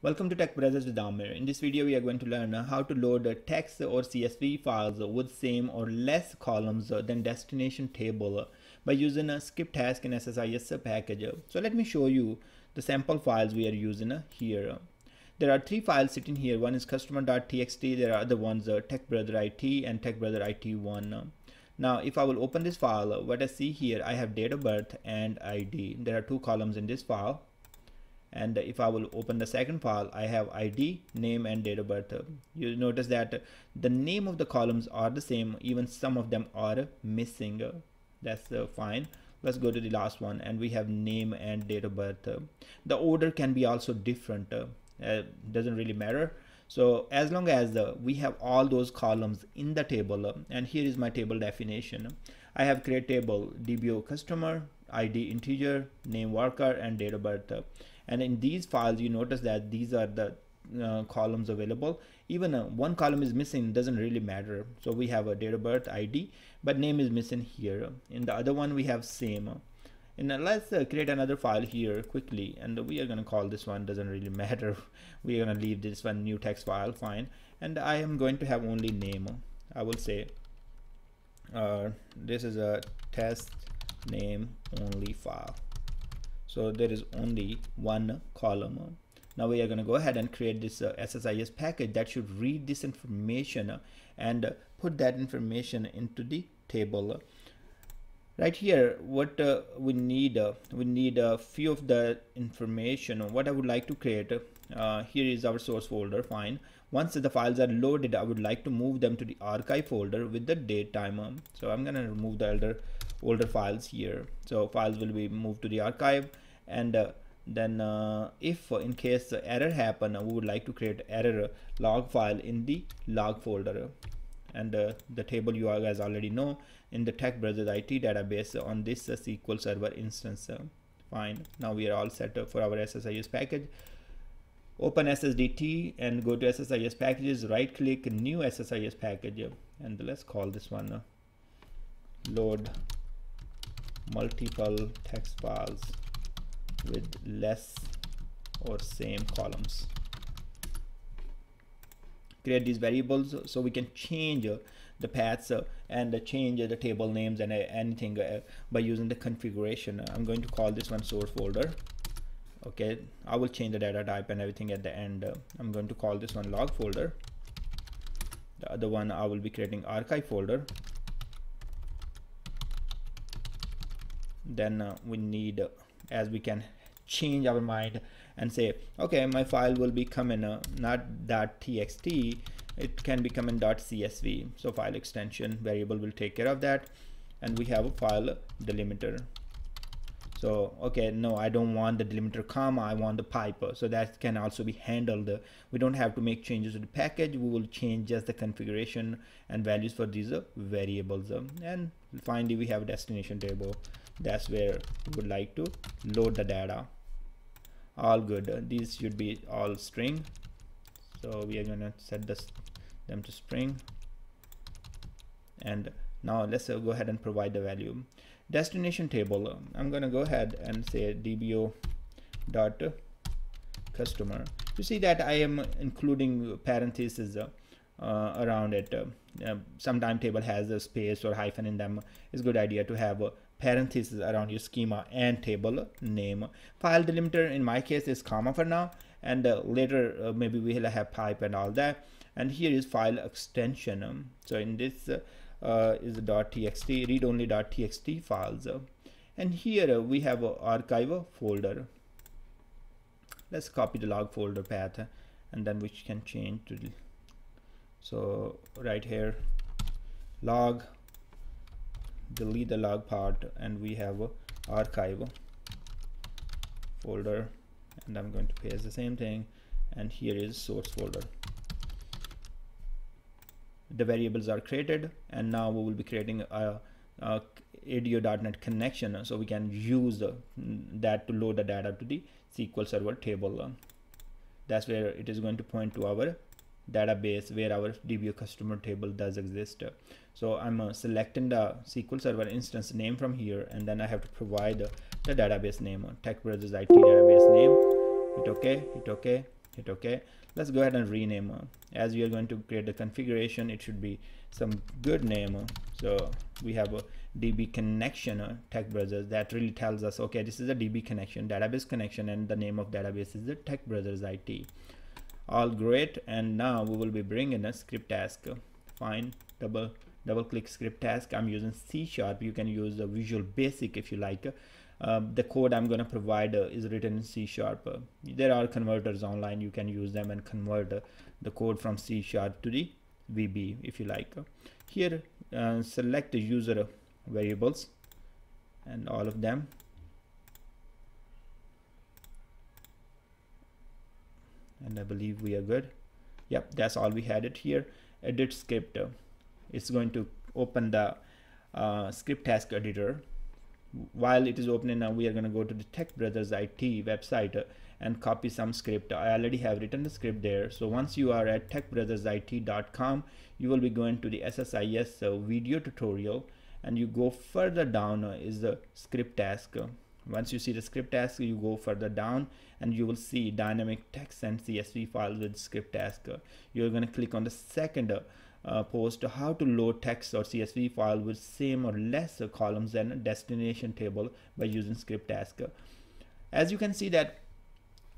Welcome to TechBrothers with Amir. In this video, we are going to learn how to load text or CSV files with same or less columns than destination table by using a Script Task and SSIS package. So let me show you the sample files we are using here. There are three files sitting here. One is customer.txt. There are other ones TechBrotherIT and TechBrotherIT1. Now, if I will open this file, what I see here, I have date of birth and ID. There are two columns in this file. And if I will open the second file, I have ID, name, and date of birth. You notice that the name of the columns are the same, even some of them are missing. That's fine. Let's go to the last one, and we have name and date of birth. The order can be also different. Doesn't really matter. So as long as we have all those columns in the table, and here is my table definition. I have create table, dbo.Customer, ID integer, name worker, and date of birth. And in these files, you notice that these are the columns available. Even one column is missing, doesn't really matter. So we have a date of birth, ID, but name is missing here. In the other one, we have same. And let's create another file here quickly. And we are going to call this one, doesn't really matter. We are going to leave this one new text file, fine. And I am going to have only name. I will say this is a test name only file. So there is only one column. Now we are going to go ahead and create this SSIS package that should read this information and put that information into the table. Right here, what we need a few of the information. What I would like to create, here is our source folder, fine. Once the files are loaded, I would like to move them to the archive folder with the date timer. So I'm going to remove the older files here. So files will be moved to the archive, and then if in case the error happen, we would like to create error log file in the log folder. And the table you guys already know in the TechBrothersIT database on this SQL Server instance. Fine. Now we are all set up for our SSIS package. Open SSDT and go to SSIS packages, right click, new SSIS package, and let's call this one load multiple text files with less or same columns. Create these variables so we can change the paths and change the table names and anything by using the configuration. I'm going to call this one source folder. Okay, I will change the data type and everything at the end. I'm going to call this one log folder. The other one I will be creating archive folder. Then we need, as we can change our mind and say, okay, my file will become in not .txt, it can become in .csv. So file extension variable will take care of that. And we have a file delimiter. So, okay, no, I don't want the delimiter comma, I want the pipe. So that can also be handled. We don't have to make changes to the package. We will change just the configuration and values for these variables. And finally, we have a destination table. That's where we would like to load the data. All good. These should be all string. So we are going to set them to string. And now let's go ahead and provide the value. Destination table. I'm going to go ahead and say dbo.Customer. You see that I am including parentheses around it. Sometime table has a space or hyphen in them. It's a good idea to have a parentheses around your schema and table name. File delimiter in my case is comma for now, and later maybe we will have pipe and all that. And here is file extension. So in this is .txt, read only .txt files. And here we have a archive folder. Let's copy the log folder path, and then we can change to the, so right here, log, delete the log part, and we have a archive folder, and I'm going to paste the same thing, and here is source folder. The variables are created, and now we will be creating a ADO.NET connection so we can use that to load the data to the SQL Server table. That's where it is going to point to our database where our DBO customer table does exist. So I'm selecting the SQL Server instance name from here, and then I have to provide the database name, TechBrothersIT database name. Hit OK, hit OK, it. Okay, let's go ahead and rename. As we are going to create the configuration, it should be some good name. So we have a DB connection, Tech Brothers. That really tells us, okay, this is a DB connection, database connection, and the name of database is the Tech Brothers IT. All great. And now we will be bringing a script task. Fine, double click script task. I'm using C#. You can use the Visual Basic if you like. The code I'm going to provide is written in C#. There are converters online. You can use them and convert the code from C# to the VB if you like. Here, select the user variables and all of them. And I believe we are good. Yep, that's all we had it here. Edit script. It's going to open the script task editor. While it is opening, now we are going to go to the Tech Brothers IT website and copy some script. I already have written the script there. So once you are at techbrothersit.com, you will be going to the SSIS video tutorial, and you go further down is the script task. Once you see the script task, you go further down and you will see dynamic text and CSV file with script task. You're going to click on the second post, how to load text or CSV file with same or less columns than a destination table by using script task. As you can see that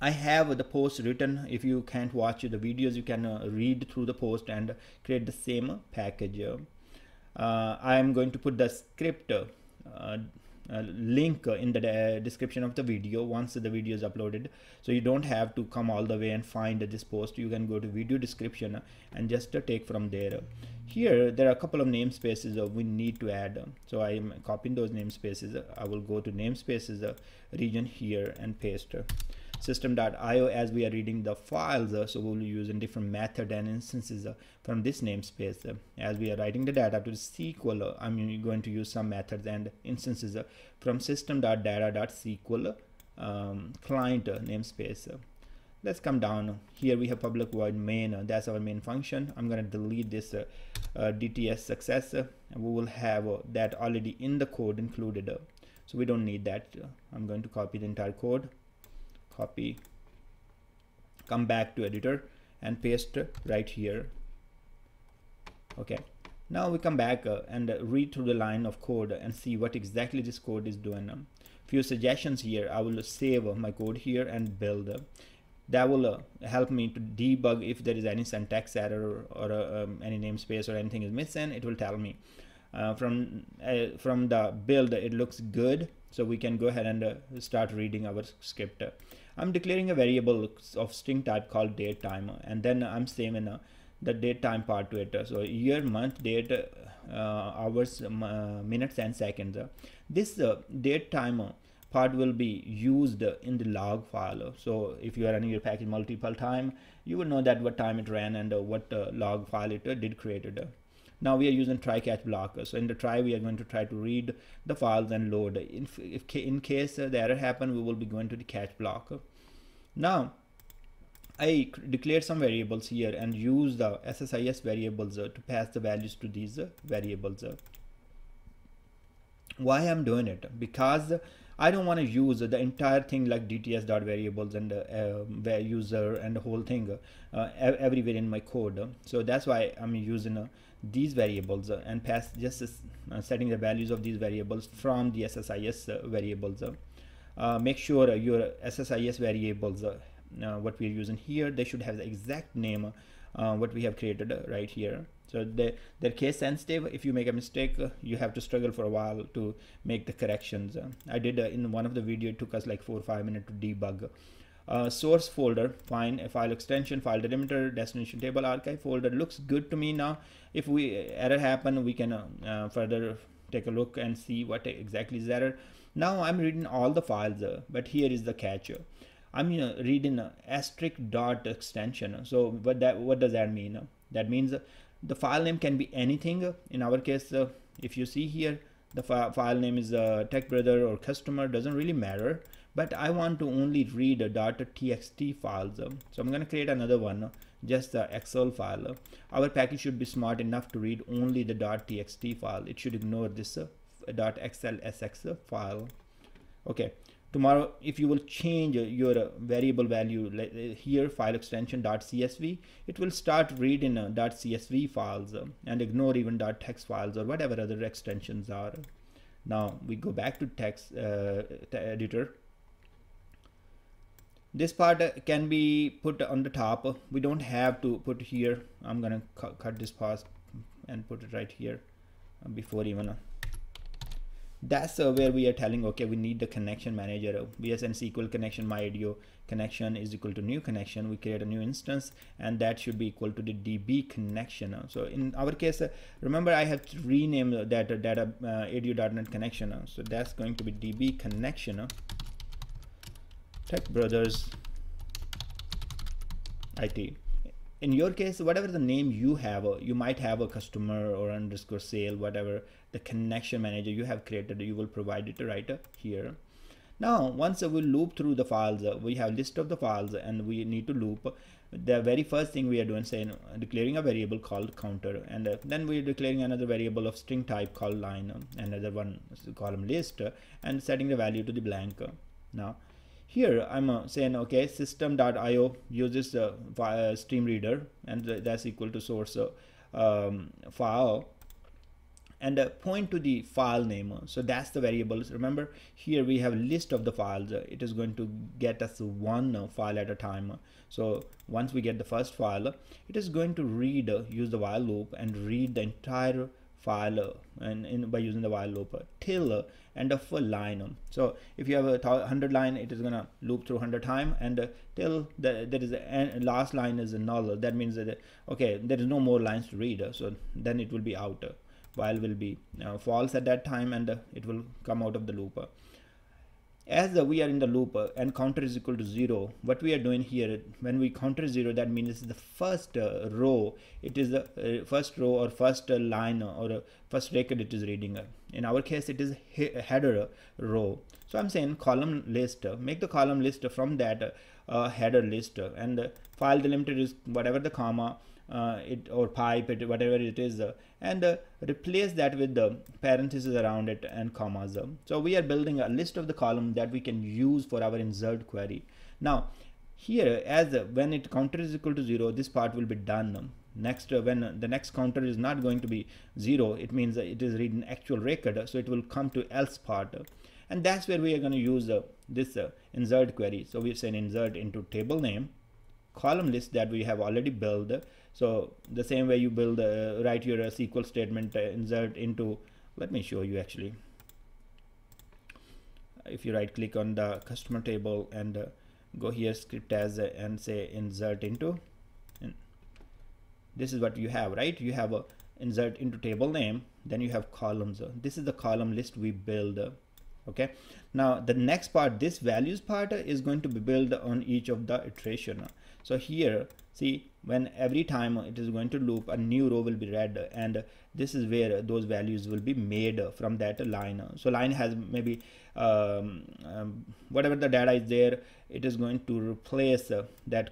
I have the post written. If you can't watch the videos, you can read through the post and create the same package. I am going to put the script link in the description of the video once the video is uploaded, so you don't have to come all the way and find this post. You can go to video description and just take from there. Here there are a couple of namespaces we need to add, so I am copying those namespaces. I will go to namespaces region here and paste system.io. As we are reading the files, so we'll be using different method and instances from this namespace. As we are writing the data to the SQL, I'm going to use some methods and instances from system.data.sql client namespace. Let's come down. Here we have public void main. That's our main function. I'm going to delete this DTS success. And we will have that already in the code included, so we don't need that. I'm going to copy the entire code. Copy, come back to editor and paste right here. Okay, now we come back and read through the line of code and see what exactly this code is doing. Few suggestions here. I will save my code here and build. That will help me to debug if there is any syntax error or any namespace or anything is missing. It will tell me. From the build, it looks good, so we can go ahead and start reading our script. I'm declaring a variable of string type called date time, and then I'm saving the date time part to it. So year, month, date, hours, minutes, and seconds. This date time part will be used in the log file. So if you are running your package multiple time, you will know that what time it ran and what log file it did created. Now we are using try catch block. So in the try, we are going to try to read the files and load. In case the error happen, we will be going to the catch block. Now I declared some variables here and use the SSIS variables to pass the values to these variables. Why I'm doing it? Because I don't want to use the entire thing like dts.variables and user and the whole thing everywhere in my code. So that's why I'm using these variables and pass just setting the values of these variables from the SSIS variables. Make sure your SSIS variables, what we're using here, they should have the exact name what we have created right here. So they're case sensitive. If you make a mistake, you have to struggle for a while to make the corrections. I did in one of the video, it took us like 4 or 5 minutes to debug. Source folder, fine. A file extension, file delimiter, destination table, archive folder looks good to me. Now if we error happen, we can further take a look and see what exactly is error. Now I'm reading all the files, but here is the catch. I'm reading asterisk dot extension. So what does that mean? That means the file name can be anything. In our case, if you see here, the file name is Tech Brother or Customer, doesn't really matter. But I want to only read .txt files. So I'm going to create another one, just the Excel file. Our package should be smart enough to read only the .txt file. It should ignore this .xlsx file. Okay, Tomorrow, if you will change your variable value here, file extension .csv, it will start reading .csv files and ignore even .text files or whatever other extensions are. Now we go back to text editor. This part can be put on the top. We don't have to put here. I'm gonna cut this part and put it right here before even. That's where we are telling, okay, we need the connection manager. BSN SQL connection my ADO connection is equal to new connection. We create a new instance and that should be equal to the DB connection. So in our case, remember I have to rename that data ADO.NET connection. So that's going to be DB connection. TechBrothersIT. In your case, whatever the name you have, you might have a customer or underscore sale, whatever the connection manager you have created, you will provide it right here. Now, once we loop through the files, we have list of the files and we need to loop. The very first thing we are doing, saying declaring a variable called counter, and then we're declaring another variable of string type called line, another one column list, and setting the value to the blank. Now, here I'm saying, okay, system.io uses stream reader, and that's equal to source file, and point to the file name. So that's the variables. Remember, here we have a list of the files. It is going to get us one file at a time. So once we get the first file, it is going to read, use the while loop and read the entire file by using the while loop till end of a line. So if you have a 100 line, it is gonna loop through 100 time, and till there is a last line is null. That means that okay, there is no more lines to read. So then it will be out. While will be false at that time, and it will come out of the loop. As we are in the loop and counter is equal to 0, what we are doing here, when we counter 0, that means the first row, it is the first row or first line or first record it is reading. In our case, it is header row. So I'm saying column list, make the column list from that header list, and the file delimiter is whatever the comma it or pipe it, whatever it is, and replace that with the parentheses around it and commas. So we are building a list of the column that we can use for our insert query. Now here, as when it counter is equal to 0, this part will be done. Next, when the next counter is not going to be 0, it means it is reading actual record, so it will come to else part, and that's where we are going to use this insert query. So we say insert into table name column list that we have already built. So the same way you build, write your SQL statement, insert into, let me show you actually. If you right click on the customer table and go here, script as, and say insert into, and this is what you have, right? You have a insert into table name, then you have columns. This is the column list we build. Okay, now the next part, this values part is going to be built on each of the iteration. So here, see, when every time it is going to loop, a new row will be read, and this is where those values will be made from that line. So line has maybe whatever the data is there, it is going to replace that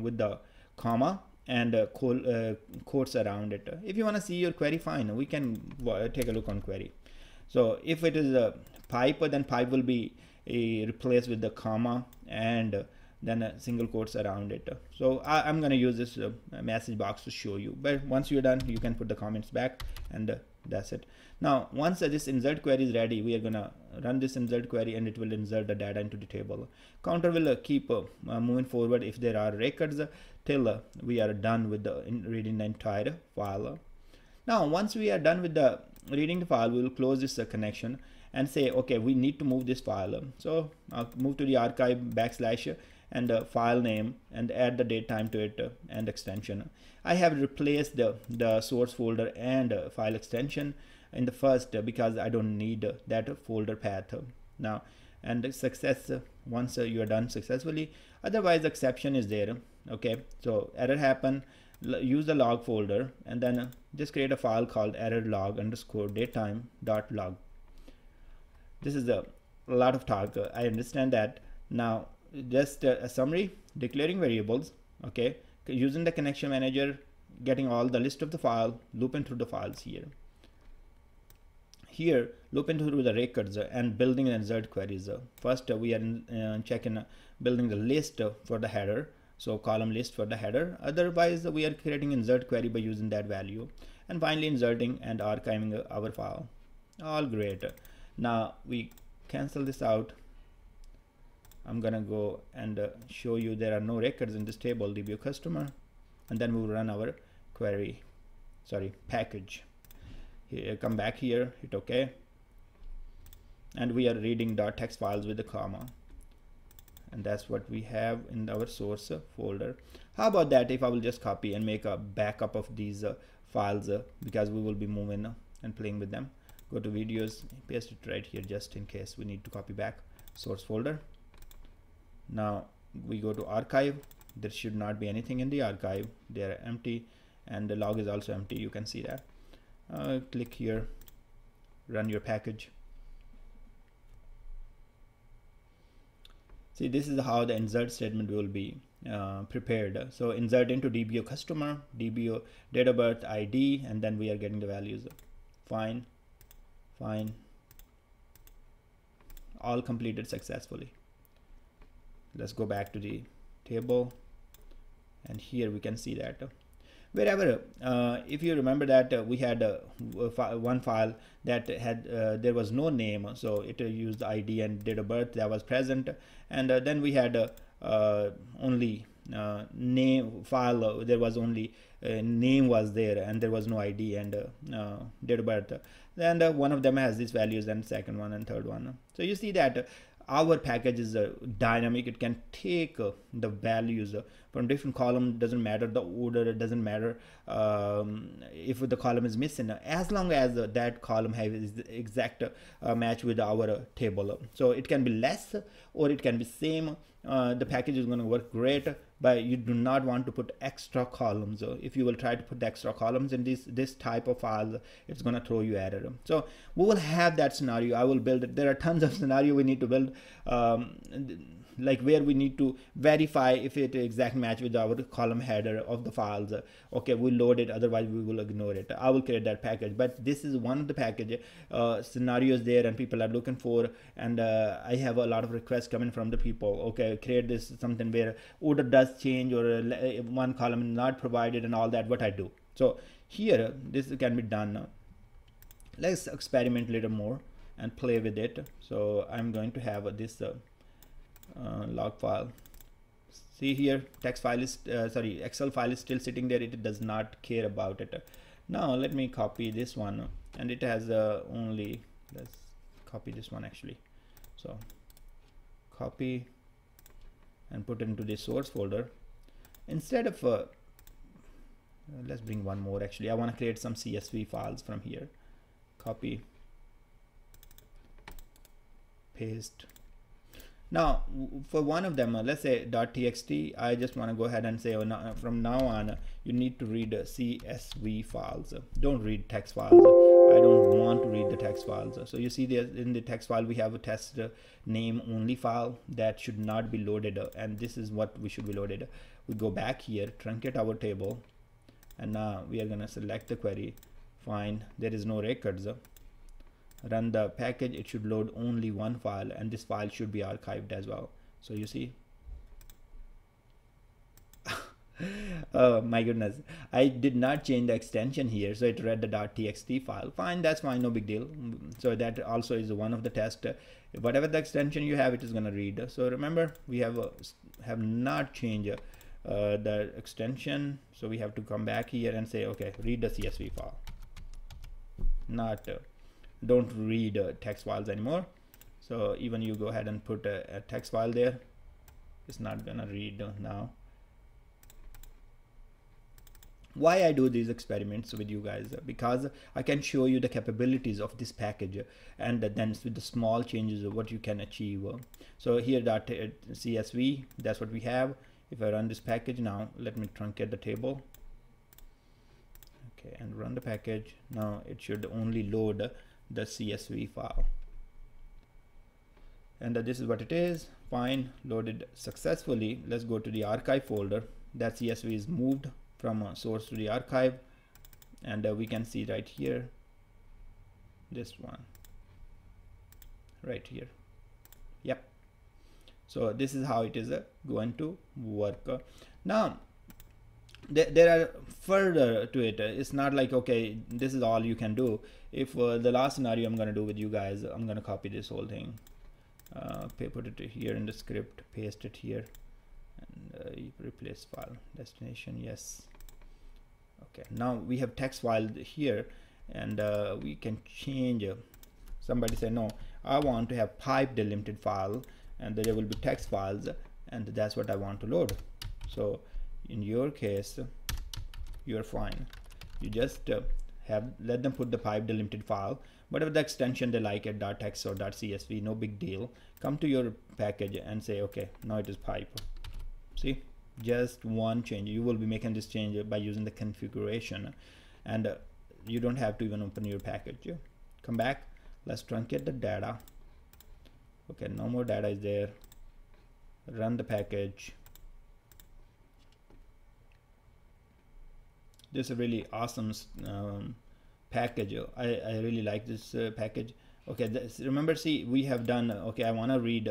with the comma and quotes around it. If you want to see your query, fine, we can take a look on query. So if it is a pipe, then pipe will be replaced with the comma and then a single quotes around it. So I'm going to use this message box to show you, but once you're done, you can put the comments back, and that's it. Now, once this insert query is ready, we are going to run this insert query, and it will insert the data into the table. Counter will keep moving forward if there are records till we are done with the reading the entire file. Now, once we are done with the reading the file, we will close this connection and say, okay, we need to move this file. So I'll move to the archive \, and the file name, and add the date time to it and extension. I have replaced the source folder and file extension in the first because I don't need that folder path now. And success, once you are done successfully, otherwise exception is there. Okay, so error happened, use the log folder, and then just create a file called error log underscore datetime dot log. This is a lot of talk, I understand that. Now just a summary, declaring variables, okay, using the connection manager, getting all the list of the file, looping through the files here. here looping through the records and building the result queries. First we are checking building the list for the header, so column list for the header. Otherwise we are creating insert query by using that value, and finally inserting and archiving our file. All great. Now we cancel this out. I'm gonna go and show you there are no records in this table, dbo customer, and then we'll run our query, sorry, package. Here, come back here, hit OK, and we are reading .text files with a comma, and that's what we have in our source folder. How about that if I will just copy and make a backup of these files, because we will be moving and playing with them. Go to videos, paste it right here just in case we need to copy back source folder. Now we go to archive. There should not be anything in the archive. They are empty, and the log is also empty. You can see that. Click here, run your package. See, this is how the insert statement will be prepared. So insert into dbo customer, dbo date of birth ID, and then we are getting the values. Fine, fine. All completed successfully. Let's go back to the table, and here we can see that wherever if you remember that we had one file that had there was no name, so it used ID and date of birth that was present, and then we had only name file, there was only name was there and there was no ID and date of birth. Then one of them has these values, and second one and third one. So you see that our package is dynamic. It can take the values from different columns. Doesn't matter the order, it doesn't matter if the column is missing, as long as that column has the exact match with our table. So it can be less or it can be same. The package is going to work great, but you do not want to put extra columns. If you will try to put the extra columns in this type of file, it's going to throw you error. So we will have that scenario. I will build it. There are tons of scenario we need to build, like where we need to verify if it exact match with our column header of the files. Okay, we load it, otherwise we will ignore it. I will create that package, but this is one of the package scenarios there, and people are looking for, and I have a lot of requests coming from the people. Okay, create this something where order does change or one column is not provided and all that, what I do. So here this can be done. Let's experiment a little more and play with it. So I'm going to have this log file. See here, text file is sorry, Excel file is still sitting there. It does not care about it. Now let me copy this one, and it has only, let's copy this one actually. So copy and put it into the source folder. Instead of let's bring one more actually. I want to create some CSV files from here. Copy, paste. Now for one of them, let's say .txt, I just want to go ahead and say, from now on you need to read CSV files. Don't read text files. I don't want to read the text files. So you see there in the text file we have a test name only file that should not be loaded, and this is what we should be loaded. We go back here, truncate our table, and now we are going to select the query. Fine, there is no records. Run the package. It should load only one file, and this file should be archived as well. So you see, oh my goodness, I did not change the extension here, so it read the .txt file. Fine, that's fine, no big deal. So that also is one of the tests. Whatever the extension you have, it is going to read. So remember, we have not changed the extension, so we have to come back here and say, okay, read the CSV file, not don't read text files anymore. So even you go ahead and put a text file there, it's not gonna read now. Why I do these experiments with you guys, because I can show you the capabilities of this package, and then with the small changes of what you can achieve. So here .csv, that's what we have. If I run this package now, let me truncate the table. Okay, and run the package. Now it should only load the CSV file, and this is what it is. Fine, loaded successfully. Let's go to the archive folder. That CSV is moved from source to the archive, and we can see right here this one right here. Yep. So this is how it is going to work. Now there are further to it. It's not like, okay, this is all you can do. If the last scenario I'm going to do with you guys, I'm going to copy this whole thing, put it here in the script, paste it here, and replace file destination. Yes. Okay, now we have text file here, and we can change it. Somebody said, no, I want to have pipe delimited file, and there will be text files, and that's what I want to load. So in your case, you're fine. You just let them put the pipe delimited file, whatever the extension they like, at .text or .csv, no big deal. Come to your package and say, okay, now it is pipe. See, just one change. You will be making this change by using the configuration, and you don't have to even open your package. Come back, let's truncate the data. Okay, no more data is there. Run the package. This is a really awesome package. I really like this package. Okay, remember, see, we have done, okay, I want to read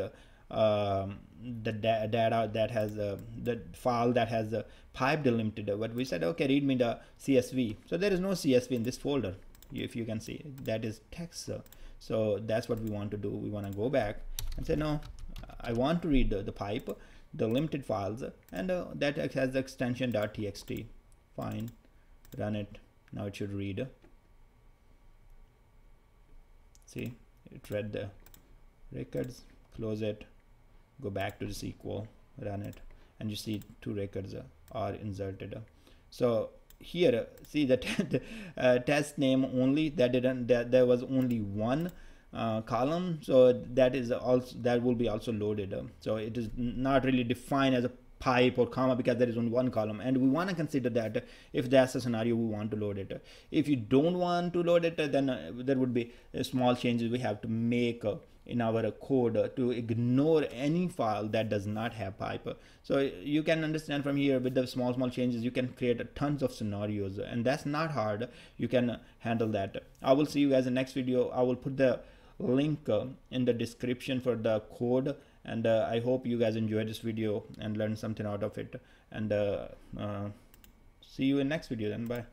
the data that has the file that has the pipe delimited, but we said, okay, read me the CSV. So there is no CSV in this folder. If you can see, that is text. So that's what we want to do. We want to go back and say, no, I want to read the pipe, the delimited files, and that has the extension .txt. Fine. Run it. Now it should read. See, it read the records. Close it, go back to the SQL, run it, and you see two records are inserted. So here, see that test name only, that didn't, that there was only one column, so that is also, that will be also loaded. So it is not really defined as a pipe or comma because there is only one column, and we want to consider that if that's the scenario we want to load it. If you don't want to load it, then there would be small changes we have to make in our code to ignore any file that does not have pipe. So you can understand from here, with the small changes you can create tons of scenarios, and that's not hard. You can handle that. I will see you guys in the next video. I will put the link in the description for the code, and I hope you guys enjoyed this video and learned something out of it, and see you in next video then. Bye.